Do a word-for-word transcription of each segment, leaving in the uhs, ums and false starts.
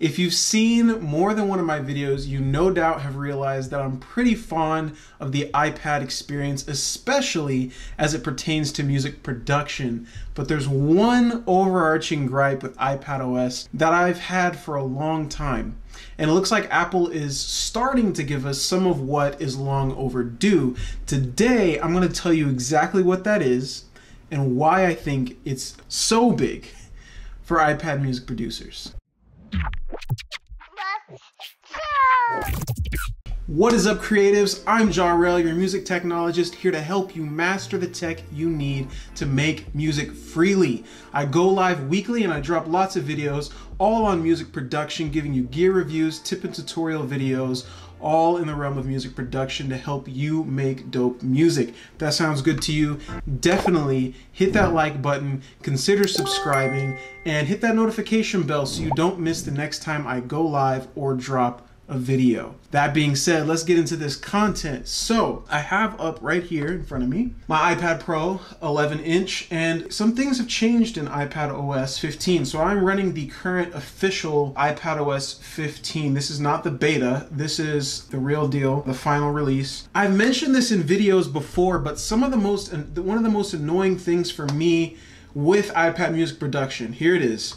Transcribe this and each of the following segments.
If you've seen more than one of my videos, you no doubt have realized that I'm pretty fond of the iPad experience, especially as it pertains to music production. But there's one overarching gripe with iPadOS that I've had for a long time. And it looks like Apple is starting to give us some of what is long overdue. Today, I'm going to tell you exactly what that is and why I think it's so big for iPad music producers. What is up, creatives? I'm Jarrell, your music technologist, here to help you master the tech you need to make music freely. I go live weekly and I drop lots of videos all on music production, giving you gear reviews, tip and tutorial videos, all in the realm of music production to help you make dope music. If that sounds good to you, definitely hit that like button, consider subscribing, and hit that notification bell so you don't miss the next time I go live or drop a video. That being said, let's get into this content. So I have up right here in front of me my iPad Pro eleven inch, and some things have changed in iPadOS fifteen. So I'm running the current official iPadOS fifteen. This is not the beta. This is the real deal, the final release. I've mentioned this in videos before, but some of the most, one of the most annoying things for me with iPad music production, here it is.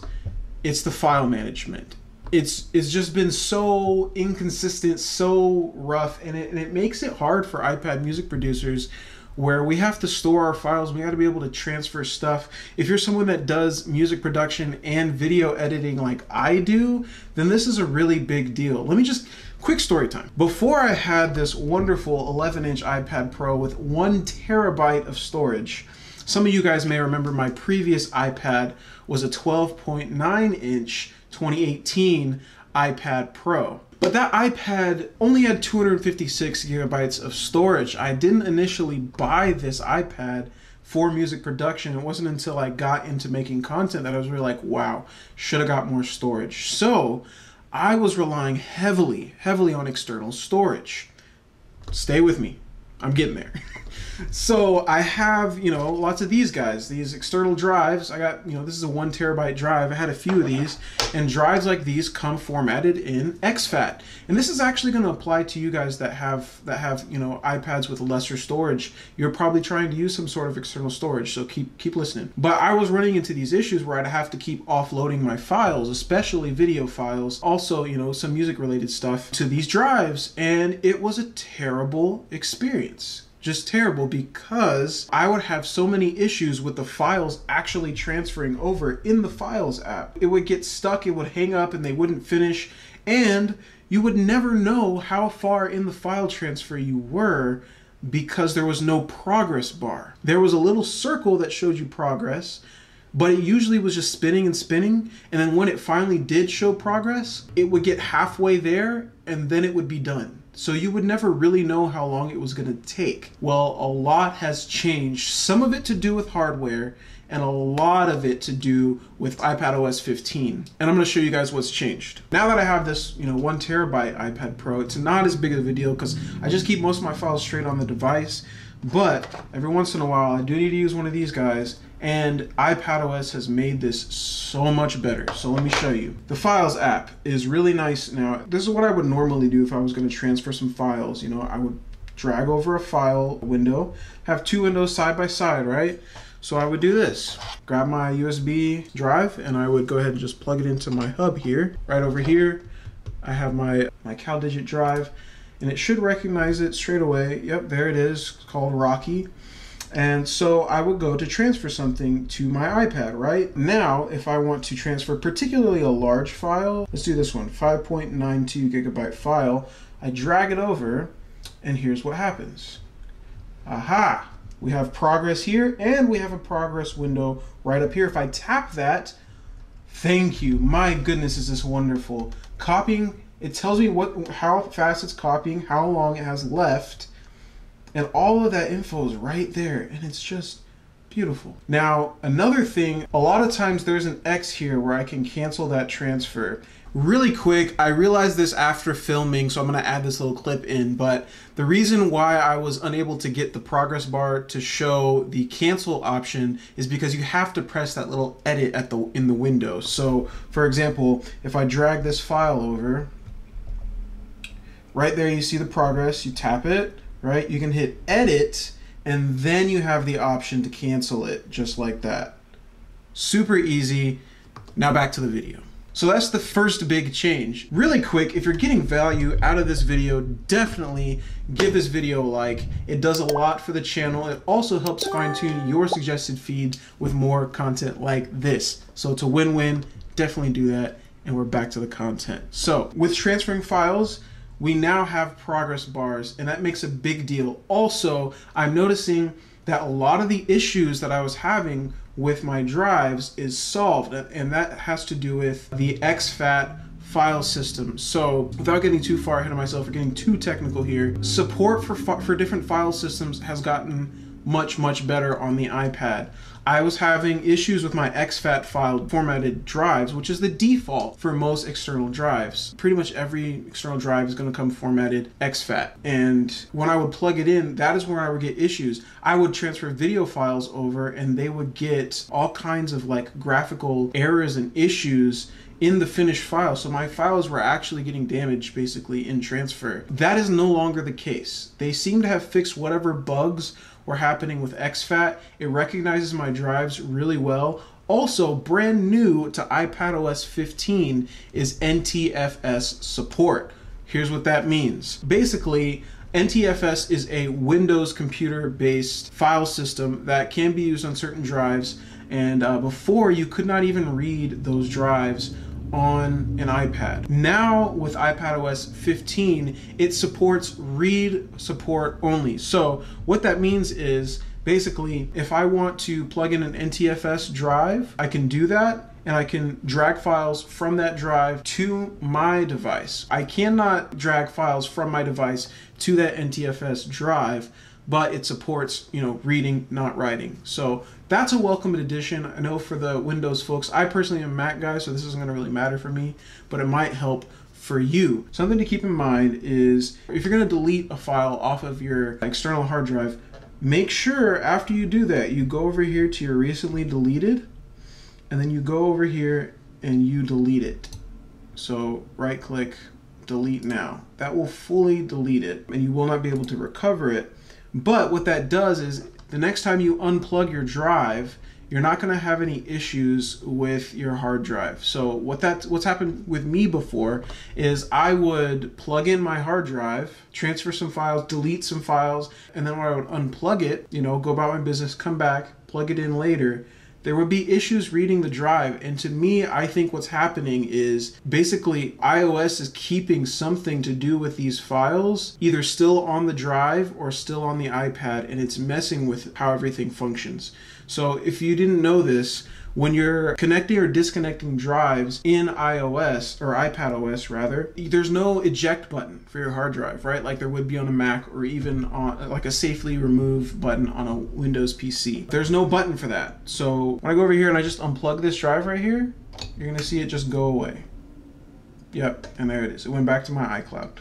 It's the file management. It's, it's just been so inconsistent, so rough, and it, and it makes it hard for iPad music producers where we have to store our files, we gotta be able to transfer stuff. If you're someone that does music production and video editing like I do, then this is a really big deal. Let me just, quick story time. Before I had this wonderful eleven inch iPad Pro with one terabyte of storage, some of you guys may remember my previous iPad was a twelve point nine inch twenty eighteen iPad Pro. But that iPad only had two hundred fifty-six gigabytes of storage. I didn't initially buy this iPad for music production. It wasn't until I got into making content that I was really like, wow, should have got more storage. So I was relying heavily, heavily on external storage. Stay with me. I'm getting there. So I have, you know, lots of these guys, these external drives. I got, you know, this is a one terabyte drive. I had a few of these, and drives like these come formatted in exFAT. And this is actually going to apply to you guys that have, that have, you know, iPads with lesser storage. You're probably trying to use some sort of external storage, so keep, keep listening. But I was running into these issues where I'd have to keep offloading my files, especially video files, also, you know, some music related stuff to these drives. And it was a terrible experience. Just terrible, because I would have so many issues with the files actually transferring over in the Files app. It would get stuck, it would hang up, and they wouldn't finish, and you would never know how far in the file transfer you were because there was no progress bar. There was a little circle that showed you progress, but it usually was just spinning and spinning, and then when it finally did show progress, it would get halfway there, and then it would be done. So you would never really know how long it was going to take. Well, a lot has changed, some of it to do with hardware and a lot of it to do with iPadOS fifteen. And I'm going to show you guys what's changed. Now that I have this, you know, one terabyte iPad Pro, it's not as big of a deal because I just keep most of my files straight on the device. But every once in a while, I do need to use one of these guys, and iPadOS has made this so much better. So let me show you. The Files app is really nice now. This is what I would normally do if I was going to transfer some files. You know, I would drag over a file window, have two windows side by side, right? So I would do this, grab my U S B drive, and I would go ahead and just plug it into my hub here. Right over here, I have my, my CalDigit drive. And it should recognize it straight away. Yep, there it is. It's called Rocky. And so I would go to transfer something to my iPad, right? Now, if I want to transfer particularly a large file, let's do this one, five point nine two gigabyte file. I drag it over, and here's what happens. Aha! We have progress here, and we have a progress window right up here. If I tap that, thank you. My goodness, is this wonderful. Copying. It tells me what, how fast it's copying, how long it has left, and all of that info is right there, and it's just beautiful. Now, another thing, a lot of times there's an X here where I can cancel that transfer. really quick. I realized this after filming, so I'm gonna add this little clip in, but the reason why I was unable to get the progress bar to show the cancel option is because you have to press that little edit at the in the window. So for example, if I drag this file over, right there you see the progress, you tap it, right? You can hit edit, and then you have the option to cancel it, just like that. Super easy. Now back to the video. So that's the first big change. Really quick, if you're getting value out of this video, definitely give this video a like. It does a lot for the channel. It also helps fine-tune your suggested feed with more content like this. So it's a win-win, definitely do that. And we're back to the content. So with transferring files, we now have progress bars, and that makes a big deal. Also, I'm noticing that a lot of the issues that I was having with my drives is solved, and that has to do with the exFAT file system. So without getting too far ahead of myself or getting too technical here, support for, for different file systems has gotten much, much better on the iPad. I was having issues with my exFAT file formatted drives, which is the default for most external drives. Pretty much every external drive is going to come formatted exFAT. And when I would plug it in, that is where I would get issues. I would transfer video files over and they would get all kinds of like graphical errors and issues in the finished file. So my files were actually getting damaged basically in transfer. That is no longer the case. They seem to have fixed whatever bugs were happening with exFAT. It recognizes my drives really well. Also, brand new to iPadOS fifteen is N T F S support. Here's what that means. Basically, N T F S is a Windows computer-based file system that can be used on certain drives, and uh, before you could not even read those drives on an iPad. Now with iPadOS fifteen, it supports read support only. So what that means is basically if I want to plug in an N T F S drive, I can do that, and I can drag files from that drive to my device. I cannot drag files from my device to that N T F S drive, but it supports, you know, reading, not writing. So that's a welcome addition. I know for the Windows folks, I personally am a Mac guy, so this isn't gonna really matter for me, but it might help for you. Something to keep in mind is if you're gonna delete a file off of your external hard drive, make sure after you do that, you go over here to your recently deleted, and then you go over here and you delete it. So right click, delete now. That will fully delete it, and you will not be able to recover it. But what that does is the next time you unplug your drive, you're not going to have any issues with your hard drive. So what that what's happened with me before is I would plug in my hard drive, transfer some files, delete some files, and then when I would unplug it, you know, go about my business, come back, plug it in later, there would be issues reading the drive. And to me, I think what's happening is basically iOS is keeping something to do with these files, either still on the drive or still on the iPad, and it's messing with how everything functions. So if you didn't know this, when you're connecting or disconnecting drives in iOS, or iPadOS rather, there's no eject button for your hard drive, right? Like there would be on a Mac, or even on like a safely remove button on a Windows P C. There's no button for that. So when I go over here and I just unplug this drive right here, you're gonna see it just go away. Yep, and there it is. It went back to my iCloud.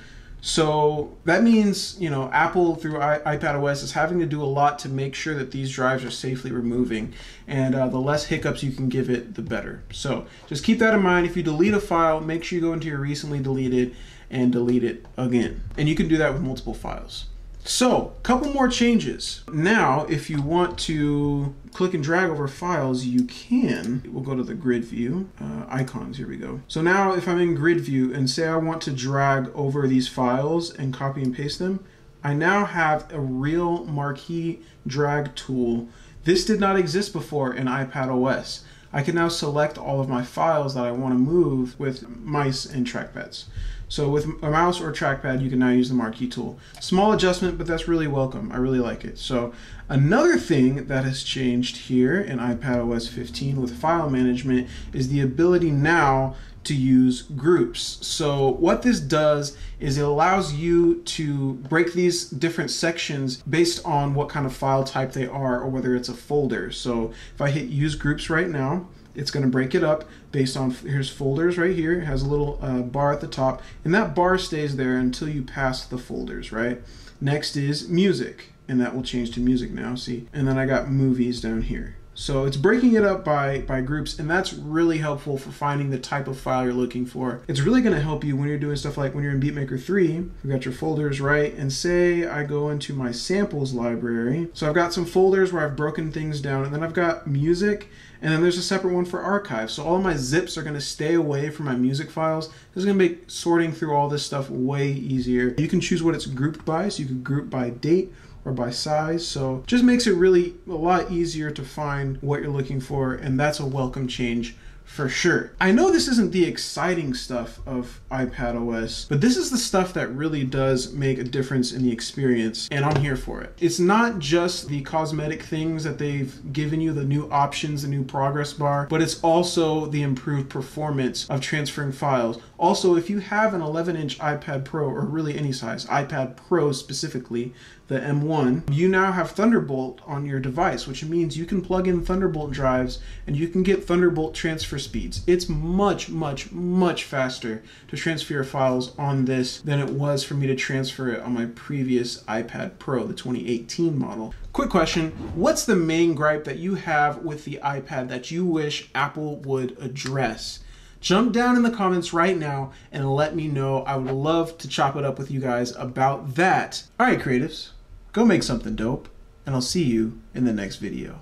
So that means, you know, Apple through iPadOS is having to do a lot to make sure that these drives are safely removing, and uh, the less hiccups you can give it, the better. So just keep that in mind. If you delete a file, make sure you go into your recently deleted and delete it again. And you can do that with multiple files. So a couple more changes. Now, if you want to click and drag over files, you can. We'll go to the grid view, uh, icons, here we go. So now if I'm in grid view and say I want to drag over these files and copy and paste them, I now have a real marquee drag tool. This did not exist before in iPadOS. I can now select all of my files that I want to move with mice and trackpads. So with a mouse or a trackpad, you can now use the marquee tool. Small adjustment, but that's really welcome. I really like it. So another thing that has changed here in iPadOS fifteen with file management is the ability now to use groups. So what this does is it allows you to break these different sections based on what kind of file type they are, or whether it's a folder. So if I hit use groups right now, It's going to break it up based on, here's folders right here. It has a little uh, bar at the top, and that bar stays there until you pass the folders, right? Next is music, and that will change to music now, see? And then I got movies down here. So it's breaking it up by, by groups, and that's really helpful for finding the type of file you're looking for. It's really gonna help you when you're doing stuff like when you're in Beatmaker three, you've got your folders, right? And say I go into my samples library. So I've got some folders where I've broken things down, and then I've got music, and then there's a separate one for archives. So all of my zips are gonna stay away from my music files. This is gonna make sorting through all this stuff way easier. You can choose what it's grouped by, so you can group by date, or by size, so just makes it really a lot easier to find what you're looking for, and that's a welcome change for sure. I know this isn't the exciting stuff of iPadOS, but this is the stuff that really does make a difference in the experience, and I'm here for it. It's not just the cosmetic things that they've given you, the new options, the new progress bar, but it's also the improved performance of transferring files. Also, if you have an eleven inch iPad Pro, or really any size, iPad Pro specifically, the M one, you now have Thunderbolt on your device, which means you can plug in Thunderbolt drives and you can get Thunderbolt transfer speeds. It's much, much, much faster to transfer your files on this than it was for me to transfer it on my previous iPad Pro, the twenty eighteen model. Quick question, what's the main gripe that you have with the iPad that you wish Apple would address? Jump down in the comments right now and let me know. I would love to chop it up with you guys about that. All right, creatives, go make something dope, and I'll see you in the next video.